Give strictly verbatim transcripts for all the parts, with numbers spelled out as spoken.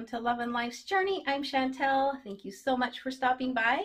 welcome to Love and Life's Journey. I'm Chantelle. Thank you so much for stopping by.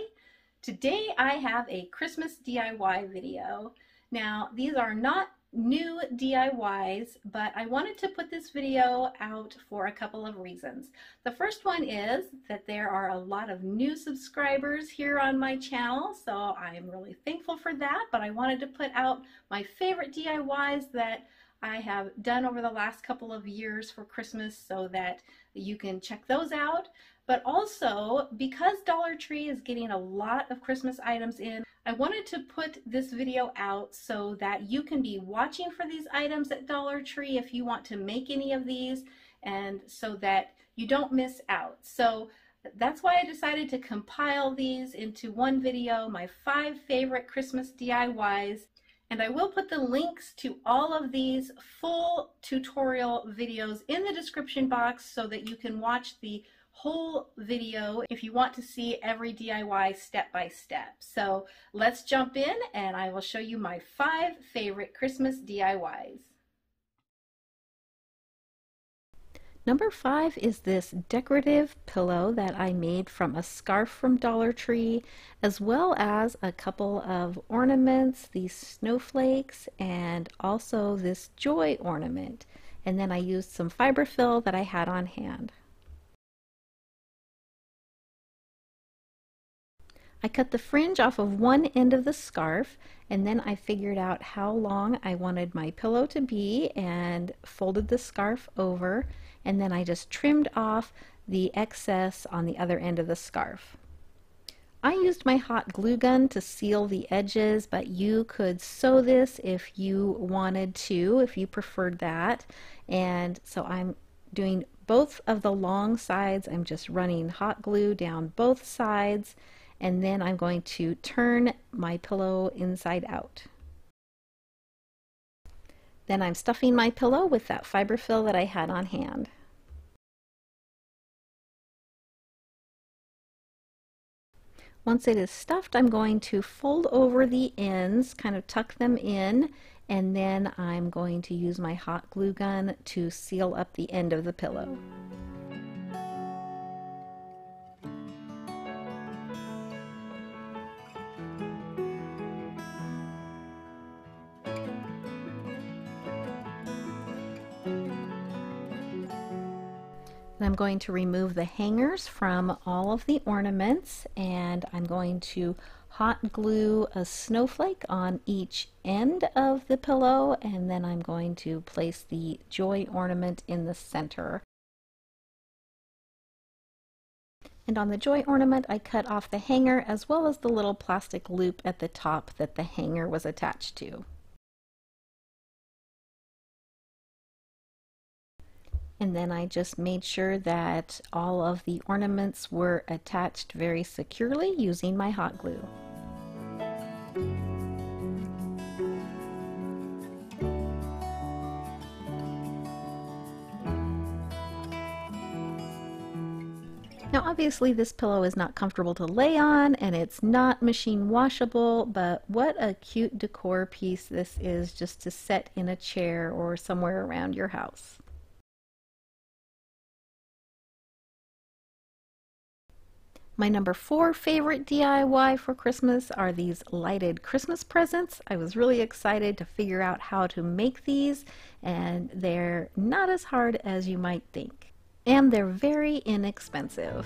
Today I have a Christmas D I Y video. Now these are not new D I Ys, but I wanted to put this video out for a couple of reasons. The first one is that there are a lot of new subscribers here on my channel, so I'm really thankful for that, but I wanted to put out my favorite D I Ys that I have done over the last couple of years for Christmas so that you can check those out. But also, because Dollar Tree is getting a lot of Christmas items in, I wanted to put this video out so that you can be watching for these items at Dollar Tree if you want to make any of these, and so that you don't miss out. So that's why I decided to compile these into one video, my five favorite Christmas D I Ys. And I will put the links to all of these full tutorial videos in the description box so that you can watch the whole video if you want to see every D I Y step by step. So let's jump in and I will show you my five favorite Christmas D I Ys. Number five is this decorative pillow that I made from a scarf from Dollar Tree, as well as a couple of ornaments, these snowflakes, and also this joy ornament. And then I used some fiberfill that I had on hand. I cut the fringe off of one end of the scarf, and then I figured out how long I wanted my pillow to be and folded the scarf over, and then I just trimmed off the excess on the other end of the scarf. I used my hot glue gun to seal the edges, but you could sew this if you wanted to, if you preferred that. And so I'm doing both of the long sides. I'm just running hot glue down both sides, and then I'm going to turn my pillow inside out. Then I'm stuffing my pillow with that fiberfill that I had on hand. Once it is stuffed, I'm going to fold over the ends, kind of tuck them in, and then I'm going to use my hot glue gun to seal up the end of the pillow. I'm going to remove the hangers from all of the ornaments, and I'm going to hot glue a snowflake on each end of the pillow, and then I'm going to place the joy ornament in the center. And on the joy ornament, I cut off the hanger as well as the little plastic loop at the top that the hanger was attached to. And then I just made sure that all of the ornaments were attached very securely using my hot glue. Now obviously this pillow is not comfortable to lay on and it's not machine washable, but what a cute decor piece this is just to set in a chair or somewhere around your house. My number four favorite D I Y for Christmas are these lighted Christmas presents. I was really excited to figure out how to make these, and they're not as hard as you might think. And they're very inexpensive.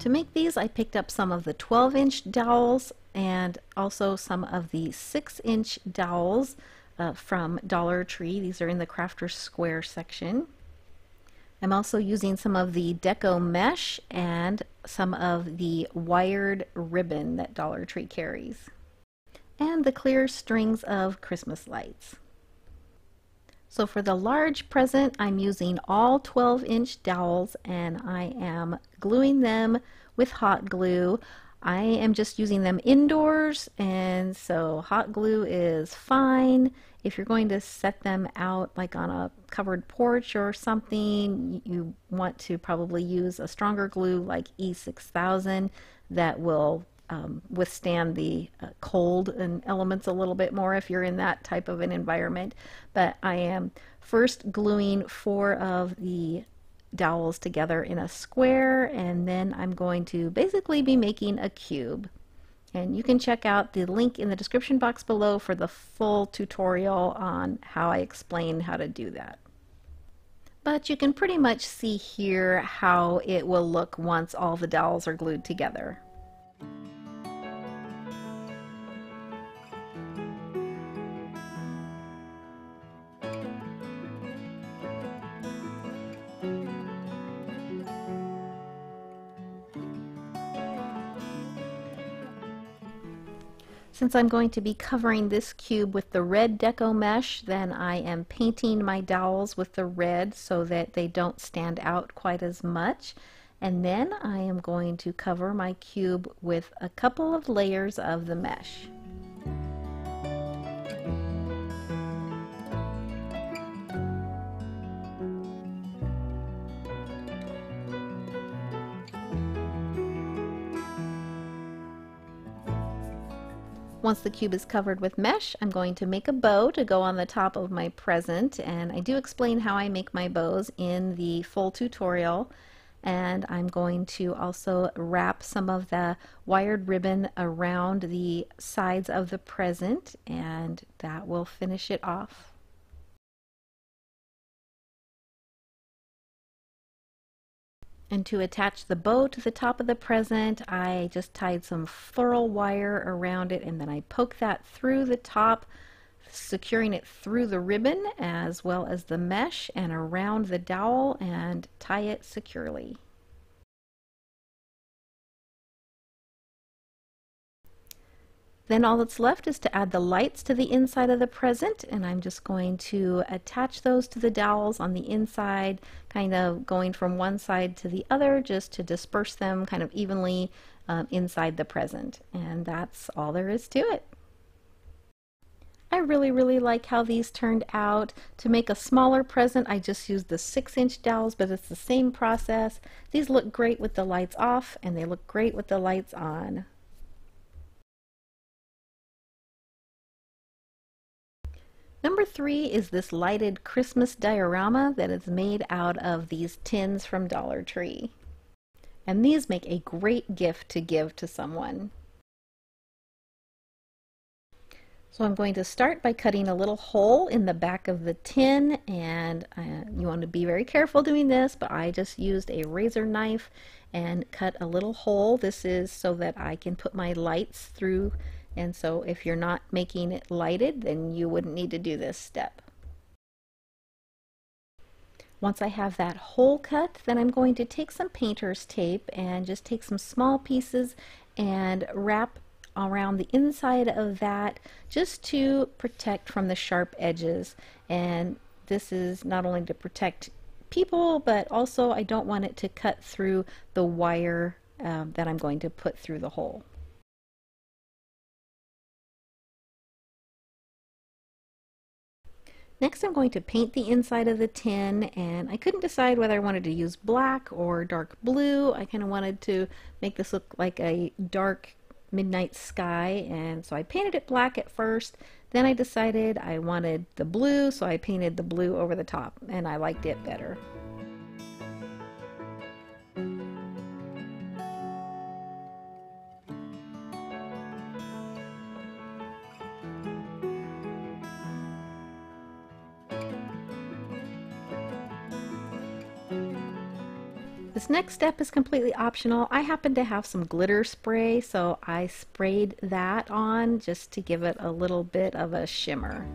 To make these, I picked up some of the twelve inch dowels and also some of the six inch dowels. Uh, from Dollar Tree. These are in the Crafter Square section. I'm also using some of the deco mesh and some of the wired ribbon that Dollar Tree carries, and the clear strings of Christmas lights. So for the large present, I'm using all twelve inch dowels and I am gluing them with hot glue. I am just using them indoors, and so hot glue is fine. If you're going to set them out like on a covered porch or something, you want to probably use a stronger glue like E six thousand that will um, withstand the uh, cold and elements a little bit more if you're in that type of an environment. But I am first gluing four of the dowels together in a square, and then I'm going to basically be making a cube. And you can check out the link in the description box below for the full tutorial on how I explain how to do that. But you can pretty much see here how it will look once all the dowels are glued together. Since I'm going to be covering this cube with the red deco mesh, then I am painting my dowels with the red so that they don't stand out quite as much. And then I am going to cover my cube with a couple of layers of the mesh. Once the cube is covered with mesh, I'm going to make a bow to go on the top of my present, and I do explain how I make my bows in the full tutorial. And I'm going to also wrap some of the wired ribbon around the sides of the present, and that will finish it off. And to attach the bow to the top of the present, I just tied some ferrule wire around it, and then I poke that through the top, securing it through the ribbon as well as the mesh and around the dowel, and tie it securely. Then all that's left is to add the lights to the inside of the present, and I'm just going to attach those to the dowels on the inside, kind of going from one side to the other just to disperse them kind of evenly um, inside the present. And that's all there is to it. I really, really like how these turned out. To make a smaller present, I just used the six inch dowels, but it's the same process. These look great with the lights off, and they look great with the lights on. Number three is this lighted Christmas diorama that is made out of these tins from Dollar Tree. And these make a great gift to give to someone. So I'm going to start by cutting a little hole in the back of the tin, and uh, you want to be very careful doing this, but I just used a razor knife and cut a little hole. This is so that I can put my lights through. And so if you're not making it lighted, then you wouldn't need to do this step. Once I have that hole cut, then I'm going to take some painter's tape and just take some small pieces and wrap around the inside of that just to protect from the sharp edges. And this is not only to protect people, but also I don't want it to cut through the wire um, that I'm going to put through the hole. Next, I'm going to paint the inside of the tin, and I couldn't decide whether I wanted to use black or dark blue. I kind of wanted to make this look like a dark midnight sky, and so I painted it black at first. Then I decided I wanted the blue, so I painted the blue over the top, and I liked it better. This next step is completely optional. I happen to have some glitter spray, so I sprayed that on just to give it a little bit of a shimmer.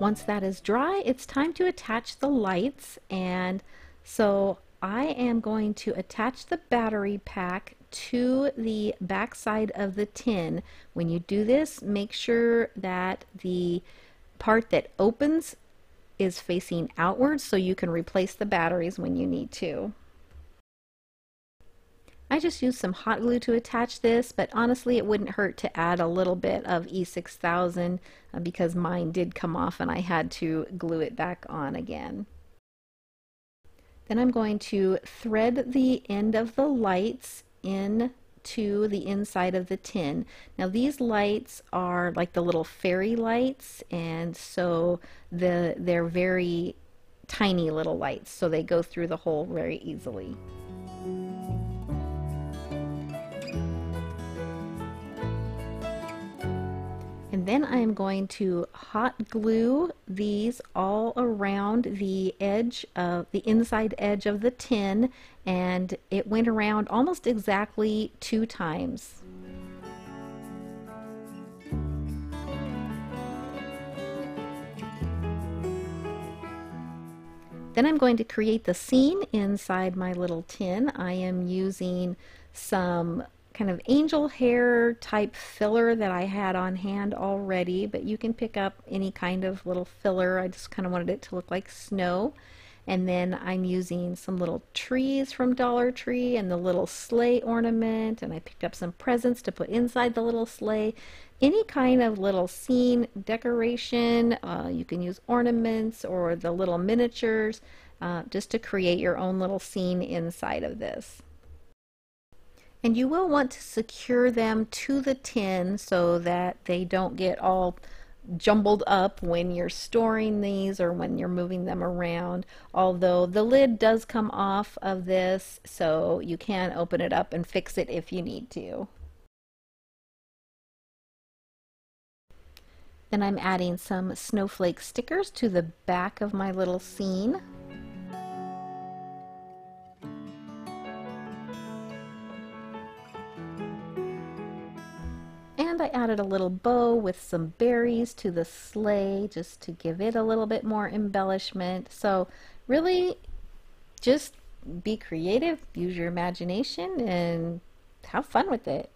Once that is dry, it's time to attach the lights, and so I am going to attach the battery pack to the back side of the tin. When you do this, make sure that the part that opens is facing outwards so you can replace the batteries when you need to. I just used some hot glue to attach this, but honestly it wouldn't hurt to add a little bit of E six thousand uh, because mine did come off and I had to glue it back on again. Then I'm going to thread the end of the lights in to the inside of the tin. Now these lights are like the little fairy lights, and so the they're very tiny little lights, so they go through the hole very easily. And then I'm going to hot glue these all around the edge of the inside edge of the tin, and it went around almost exactly two times. Then I'm going to create the scene inside my little tin. I am using some kind of angel hair type filler that I had on hand already, but you can pick up any kind of little filler. I just kind of wanted it to look like snow. And then I'm using some little trees from Dollar Tree and the little sleigh ornament, and I picked up some presents to put inside the little sleigh. Any kind of little scene decoration, uh, you can use ornaments or the little miniatures uh, just to create your own little scene inside of this. And you will want to secure them to the tin so that they don't get all jumbled up when you're storing these or when you're moving them around, although the lid does come off of this, so you can open it up and fix it if you need to. Then I'm adding some snowflake stickers to the back of my little scene. And I added a little bow with some berries to the sleigh just to give it a little bit more embellishment. So really just be creative, use your imagination, and have fun with it.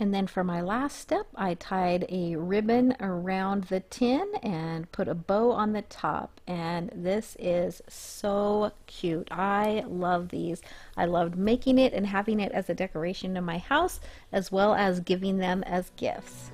And then for my last step, I tied a ribbon around the tin and put a bow on the top. And this is so cute. I love these. I loved making it and having it as a decoration in my house, as well as giving them as gifts.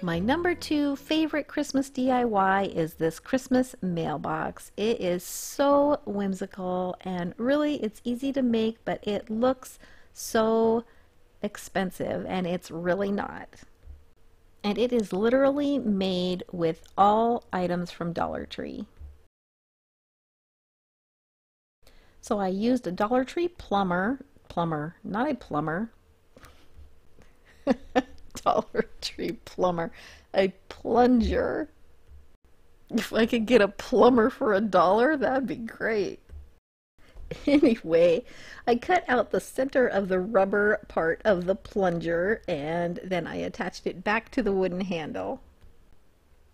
My number two favorite Christmas D I Y is this Christmas mailbox. It is so whimsical, and really it's easy to make, but it looks so expensive, and it's really not. And it is literally made with all items from Dollar Tree. So I used a Dollar Tree plumber, plumber, not a plumber. Dollar Tree plumber, a plunger. If I could get a plumber for a dollar, that'd be great. Anyway, I cut out the center of the rubber part of the plunger, and then I attached it back to the wooden handle.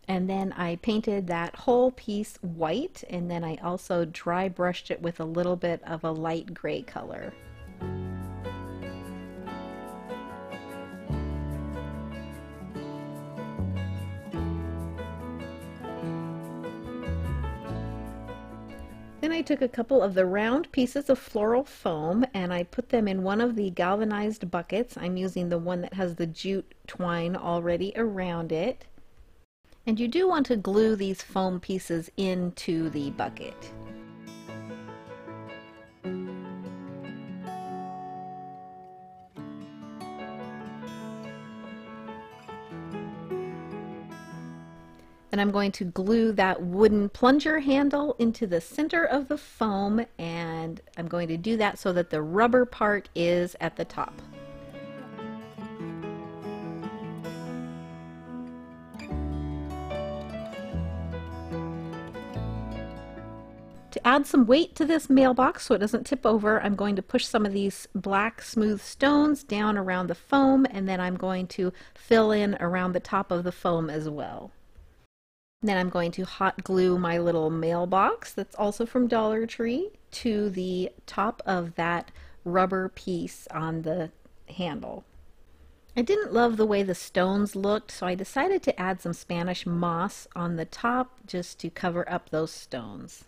And then I painted that whole piece white, and then I also dry brushed it with a little bit of a light gray color. Then I took a couple of the round pieces of floral foam and I put them in one of the galvanized buckets. I'm using the one that has the jute twine already around it. And you do want to glue these foam pieces into the bucket. And I'm going to glue that wooden plunger handle into the center of the foam, and I'm going to do that so that the rubber part is at the top. To add some weight to this mailbox so it doesn't tip over, I'm going to push some of these black smooth stones down around the foam, and then I'm going to fill in around the top of the foam as well. Then I'm going to hot glue my little mailbox that's also from Dollar Tree to the top of that rubber piece on the handle. I didn't love the way the stones looked, so I decided to add some Spanish moss on the top just to cover up those stones.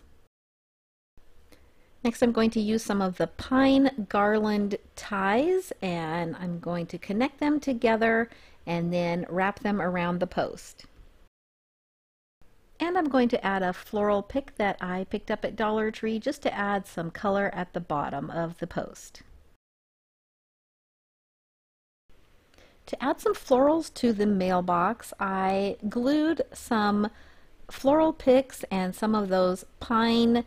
Next, I'm going to use some of the pine garland ties, and I'm going to connect them together and then wrap them around the post. And I'm going to add a floral pick that I picked up at Dollar Tree just to add some color at the bottom of the post. To add some florals to the mailbox, I glued some floral picks and some of those pine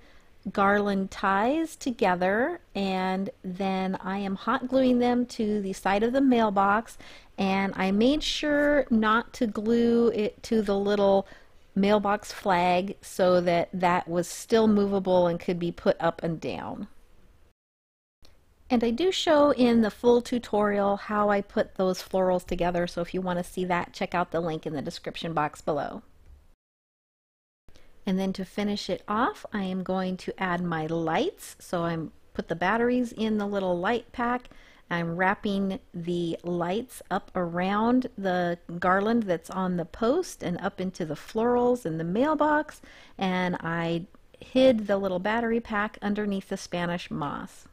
garland ties together, and then I am hot gluing them to the side of the mailbox, and I made sure not to glue it to the little mailbox flag so that that was still movable and could be put up and down. And I do show in the full tutorial how I put those florals together, so if you want to see that, check out the link in the description box below. And then to finish it off, I am going to add my lights. So I put the batteries in the little light pack. I'm wrapping the lights up around the garland that's on the post and up into the florals in the mailbox. And I hid the little battery pack underneath the Spanish moss.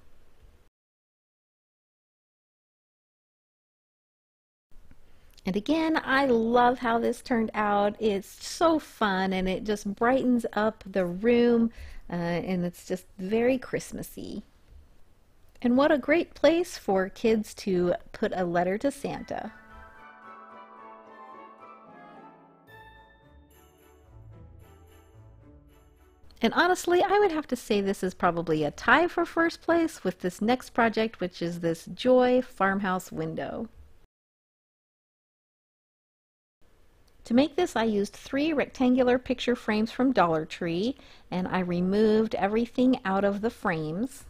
And again, I love how this turned out. It's so fun, and it just brightens up the room, uh, and it's just very Christmassy. And what a great place for kids to put a letter to Santa. And honestly, I would have to say this is probably a tie for first place with this next project, which is this Joy Farmhouse window. To make this, I used three rectangular picture frames from Dollar Tree, and I removed everything out of the frames.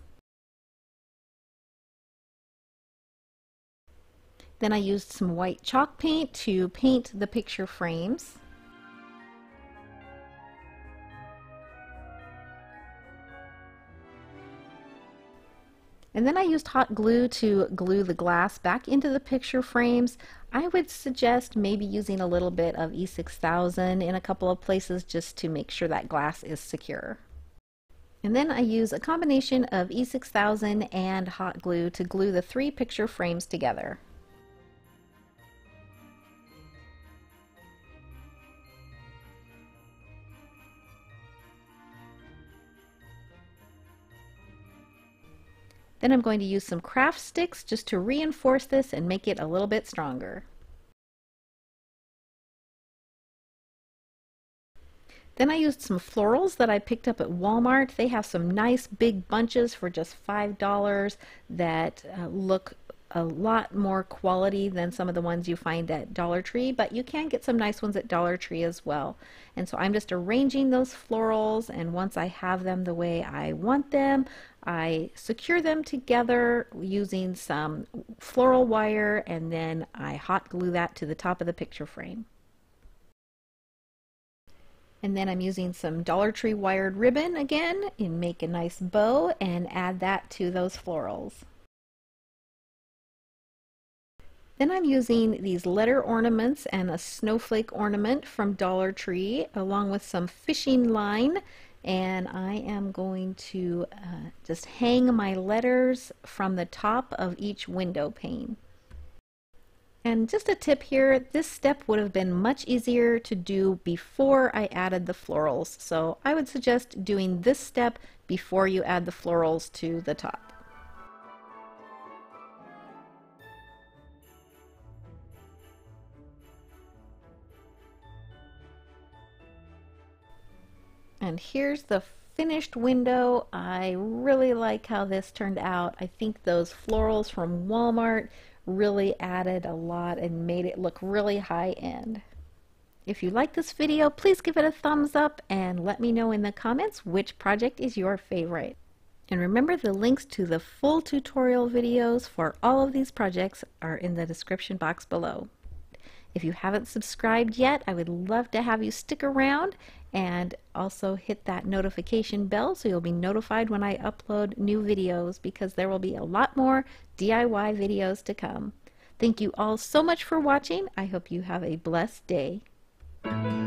Then I used some white chalk paint to paint the picture frames. And then I used hot glue to glue the glass back into the picture frames. I would suggest maybe using a little bit of E six thousand in a couple of places just to make sure that glass is secure. And then I use a combination of E six thousand and hot glue to glue the three picture frames together. Then I'm going to use some craft sticks just to reinforce this and make it a little bit stronger. Then I used some florals that I picked up at Walmart. They have some nice big bunches for just five dollars that uh, look a lot more quality than some of the ones you find at Dollar Tree, but you can get some nice ones at Dollar Tree as well. And so I'm just arranging those florals, and once I have them the way I want them, I secure them together using some floral wire, and then I hot glue that to the top of the picture frame. And then I'm using some Dollar Tree wired ribbon again and make a nice bow and add that to those florals. Then I'm using these letter ornaments and a snowflake ornament from Dollar Tree along with some fishing line, and I am going to uh, just hang my letters from the top of each window pane. And just a tip here, this step would have been much easier to do before I added the florals, so I would suggest doing this step before you add the florals to the top. And here's the finished window. I really like how this turned out. I think those florals from Walmart really added a lot and made it look really high end. If you like this video, please give it a thumbs up and let me know in the comments which project is your favorite. And remember, the links to the full tutorial videos for all of these projects are in the description box below. If you haven't subscribed yet, I would love to have you stick around and also hit that notification bell so you'll be notified when I upload new videos, because there will be a lot more D I Y videos to come. Thank you all so much for watching. I hope you have a blessed day. Thank you.